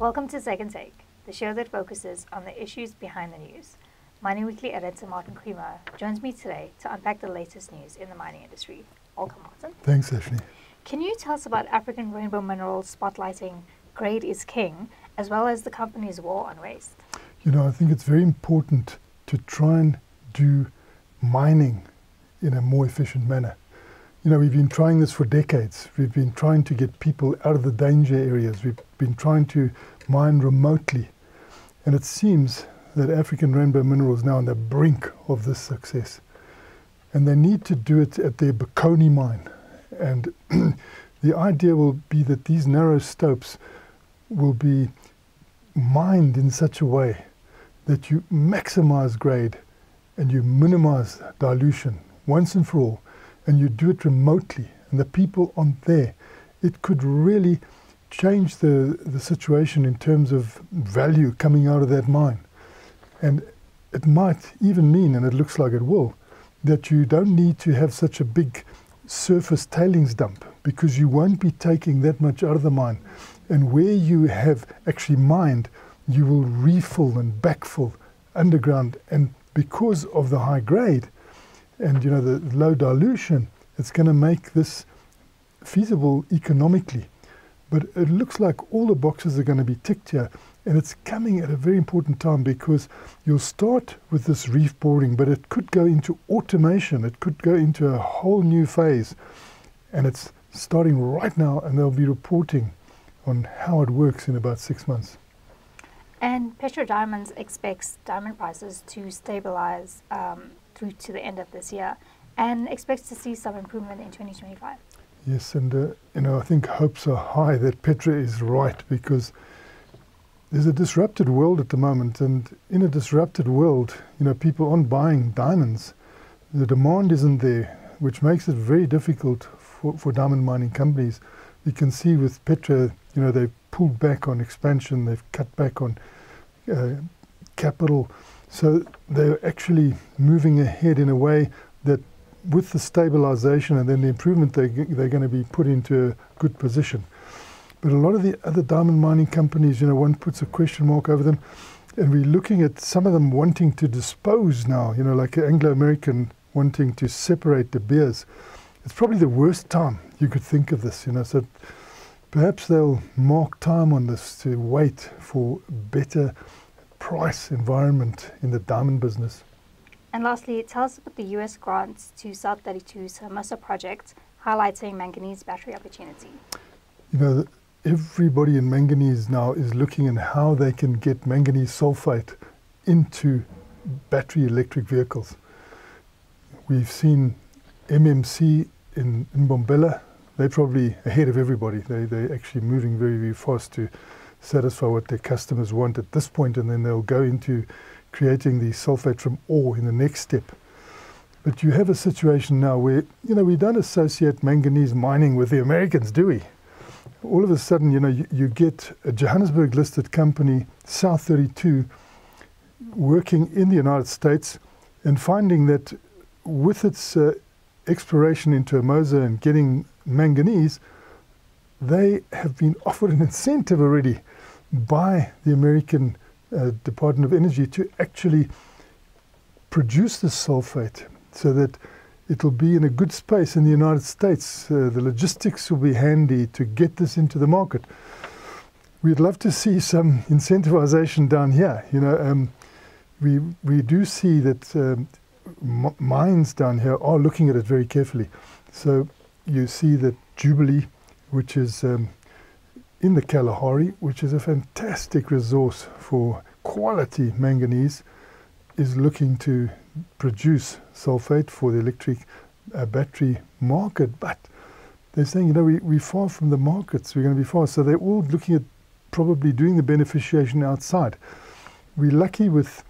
Welcome to Second Take, the show that focuses on the issues behind the news. Mining Weekly editor Martin Creamer joins me today to unpack the latest news in the mining industry. Welcome, Martin. Thanks, Ashni. Can you tell us about African Rainbow Minerals spotlighting grade is king, as well as the company's war on waste? You know, I think it's very important to try and do mining in a more efficient manner. You know, we've been trying this for decades. We've been trying to get people out of the danger areas. We've been trying to mine remotely. And it seems that African Rainbow Minerals now on the brink of this success. And they need to do it at their Bakoni mine. And the idea will be that these narrow stopes will be mined in such a way that you maximize grade and you minimize dilution once and for all. And you do it remotely, and the people aren't there. It could really change the situation in terms of value coming out of that mine. And it might even mean, and it looks like it will, that you don't need to have such a big surface tailings dump, because you won't be taking that much out of the mine. And where you have actually mined, you will refill and backfill underground. And because of the high grade, and you know, the low dilution, it's going to make this feasible economically. But it looks like all the boxes are going to be ticked here, and it's coming at a very important time, because you'll start with this reef boring, but it could go into automation, it could go into a whole new phase, and it's starting right now, and they'll be reporting on how it works in about 6 months. And Petra Diamonds expects diamond prices to stabilize through to the end of this year, and expects to see some improvement in 2025. Yes, and you know, I think hopes are high that Petra is right, because there's a disrupted world at the moment, and in a disrupted world, you know, people aren't buying diamonds. The demand isn't there, which makes it very difficult for diamond mining companies. You can see with Petra, you know, they've pulled back on expansion, they've cut back on capital. So they're actually moving ahead in a way that with the stabilization and then the improvement, they're going to be put into a good position. But a lot of the other diamond mining companies, you know, one puts a question mark over them, and we're looking at some of them wanting to dispose now, you know, like Anglo-American wanting to separate De Beers. It's probably the worst time you could think of this, you know, so perhaps they'll mark time on this to wait for better price environment in the diamond business. And lastly, tell us about the US grants to South32's Hermosa project, highlighting manganese battery opportunity. You know, everybody in manganese now is looking at how they can get manganese sulfate into battery electric vehicles. We've seen MMC in Bombella. They're probably ahead of everybody. They're actually moving very, very fast to satisfy what their customers want at this point, and then they'll go into creating the sulfate from ore in the next step. But you have a situation now where, you know, we don't associate manganese mining with the Americans, do we? All of a sudden, you know, you get a Johannesburg listed company, South32, working in the United States and finding that with its exploration into Hermosa and getting manganese, they have been offered an incentive already by the American Department of Energy to actually produce the sulfate so that it'll be in a good space in the United States. The logistics will be handy to get this into the market. We'd love to see some incentivization down here. You know, we do see that mines down here are looking at it very carefully. So you see that Jubilee, which is in the Kalahari, which is a fantastic resource for quality manganese, is looking to produce sulfate for the electric battery market. But they're saying, you know, we're far from the markets, we're going to be far. So they're all looking at probably doing the beneficiation outside. We're lucky with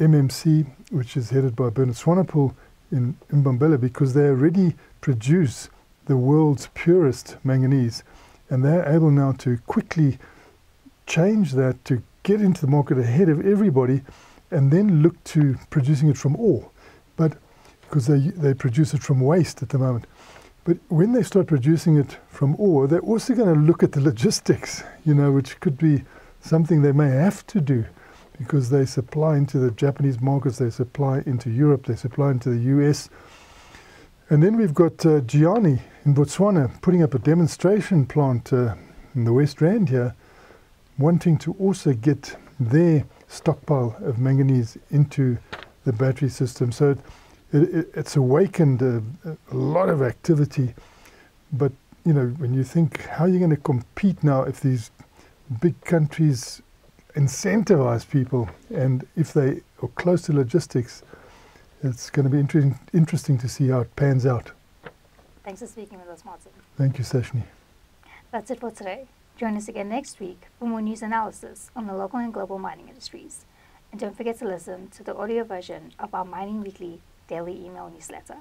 MMC, which is headed by Bernard Swanepoel in Mbombela, because they already produce the world's purest manganese, and they're able now to quickly change that to get into the market ahead of everybody, and then look to producing it from ore, but because they produce it from waste at the moment. But when they start producing it from ore, they're also going to look at the logistics, you know, which could be something they may have to do because they supply into the Japanese markets, they supply into Europe, they supply into the US. And then we've got Gianni in Botswana putting up a demonstration plant in the West Rand here, wanting to also get their stockpile of manganese into the battery system. So it's awakened a lot of activity. But you know, when you think how you're going to compete now if these big countries incentivize people and if they are close to logistics, it's going to be interesting to see how it pans out. Thanks for speaking with us, Martin. Thank you, Sashni. That's it for today. Join us again next week for more news analysis on the local and global mining industries. And don't forget to listen to the audio version of our Mining Weekly daily email newsletter.